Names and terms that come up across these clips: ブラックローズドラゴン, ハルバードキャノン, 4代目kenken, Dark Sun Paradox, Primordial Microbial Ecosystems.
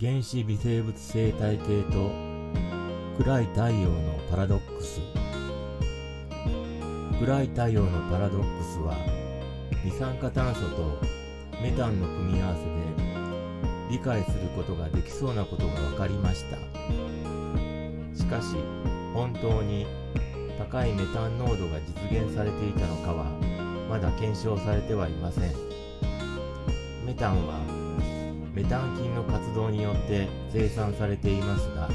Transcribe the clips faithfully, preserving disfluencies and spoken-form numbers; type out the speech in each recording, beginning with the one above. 原始微生物生態系と暗い太陽のパラドックス。暗い太陽のパラドックスは、二酸化炭素とメタンの組み合わせで理解することができそうなことが分かりました。しかし本当に高いメタン濃度が実現されていたのかはまだ検証されてはいません。メタンはメタン菌の活動によって生産されていますが、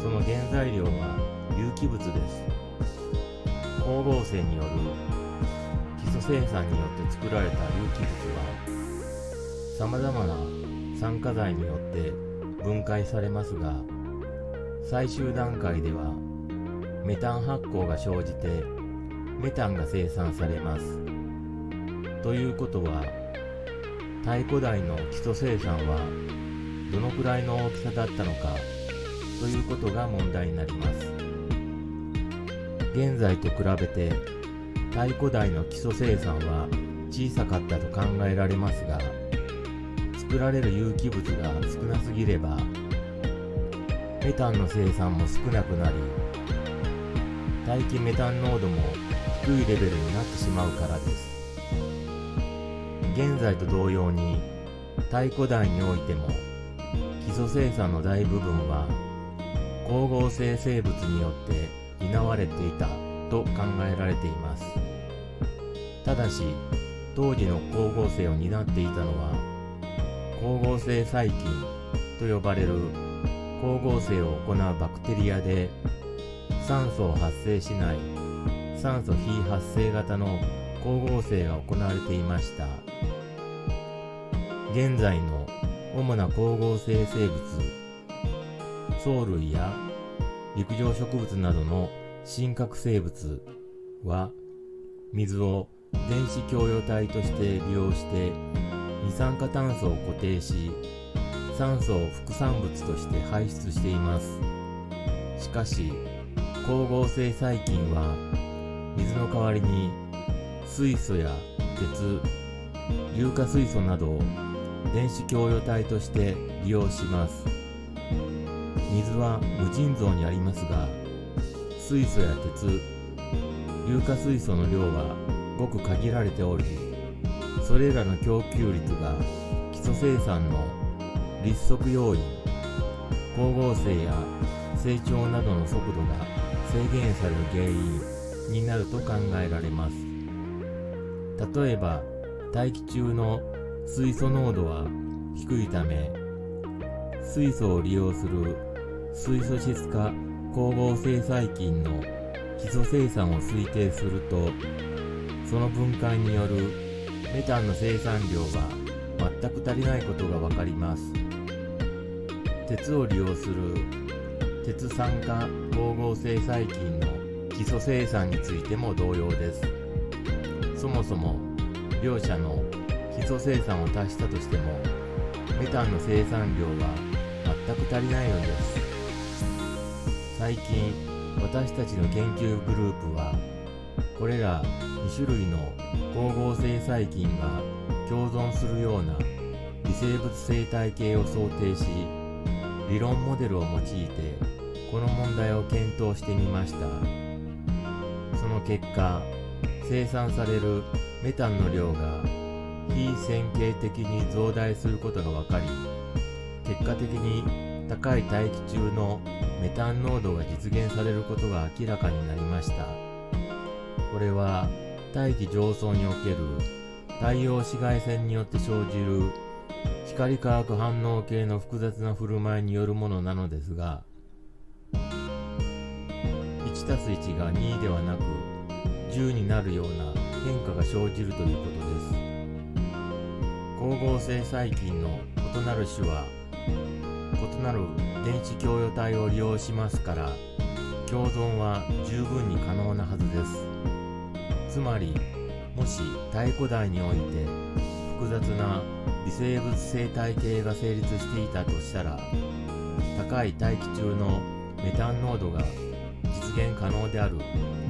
その原材料は有機物です。光合成による基礎生産によって作られた有機物はさまざまな酸化剤によって分解されますが、最終段階ではメタン発酵が生じてメタンが生産されます。ということは太古代の基礎生産はどのくらいの大きさだったのかということが問題になります。現在と比べて太古代の基礎生産は小さかったと考えられますが、作られる有機物が少なすぎればメタンの生産も少なくなり、大気メタン濃度も低いレベルになってしまうからです。現在と同様に太古代においても基礎生産の大部分は光合成生物によって担われていたと考えられています。ただし当時の光合成を担っていたのは光合成細菌と呼ばれる光合成を行うバクテリアで、酸素を発生しない酸素非発生型の光合成が行われていました。現在の主な光合成生物、藻類や陸上植物などの真核生物は水を電子共用体として利用して二酸化炭素を固定し、酸素を副産物として排出しています。しかし光合成細菌は水の代わりに水素や鉄、硫化水素などを電子共用体として利用します。水は無尽蔵にありますが、水素や鉄、硫化水素の量はごく限られており、それらの供給率が基礎生産の立足要因、光合成や成長などの速度が制限される原因になると考えられます。例えば大気中の水素濃度は低いため、水素を利用する水素質化光合成細菌の基礎生産を推定すると、その分解によるメタンの生産量は全く足りないことが分かります。鉄を利用する鉄酸化光合成細菌の基礎生産についても同様です。そもそも両者の基礎生産を足したとしてもメタンの生産量は全く足りないのです。最近私たちの研究グループはこれらに種類の光合成細菌が共存するような微生物生態系を想定し、理論モデルを用いてこの問題を検討してみました。その結果、生産されるメタンの量が非線形的に増大することが分かり、結果的に高い大気中のメタン濃度が実現されることが明らかになりました。これは大気上層における太陽紫外線によって生じる光化学反応系の複雑な振る舞いによるものなのですが、 いちたすいち がにではなくじゅうになるような変化が生じるということです。光合成細菌の異なる種は異なる電子共用体を利用しますから、共存は十分に可能なはずです。つまりもし太古代において複雑な微生物生態系が成立していたとしたら、高い大気中のメタン濃度が実現可能である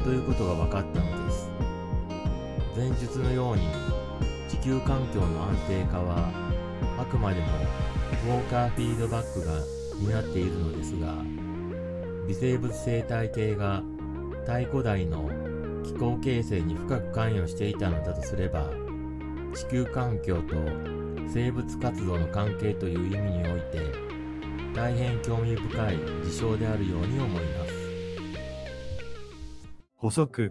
ということが分かったのです。前述のように地球環境の安定化はあくまでもウォーカーフィードバックが担っているのですが、微生物生態系が太古代の気候形成に深く関与していたのだとすれば、地球環境と生物活動の関係という意味において大変興味深い事象であるように思います。補足。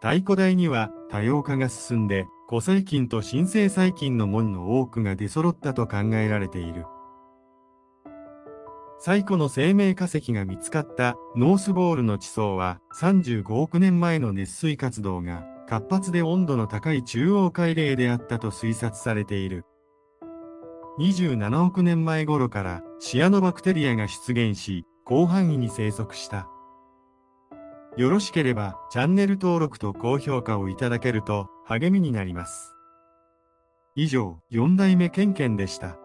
太古代には多様化が進んで、古細菌と新生細菌の門の多くが出揃ったと考えられている。最古の生命化石が見つかったノースボールの地層はさんじゅうごおくねんまえの熱水活動が活発で温度の高い中央海嶺であったと推察されている。にじゅうななおくねんまえ頃からシアノバクテリアが出現し、広範囲に生息した。よろしければチャンネル登録と高評価をいただけると励みになります。以上、よんだいめケンケンでした。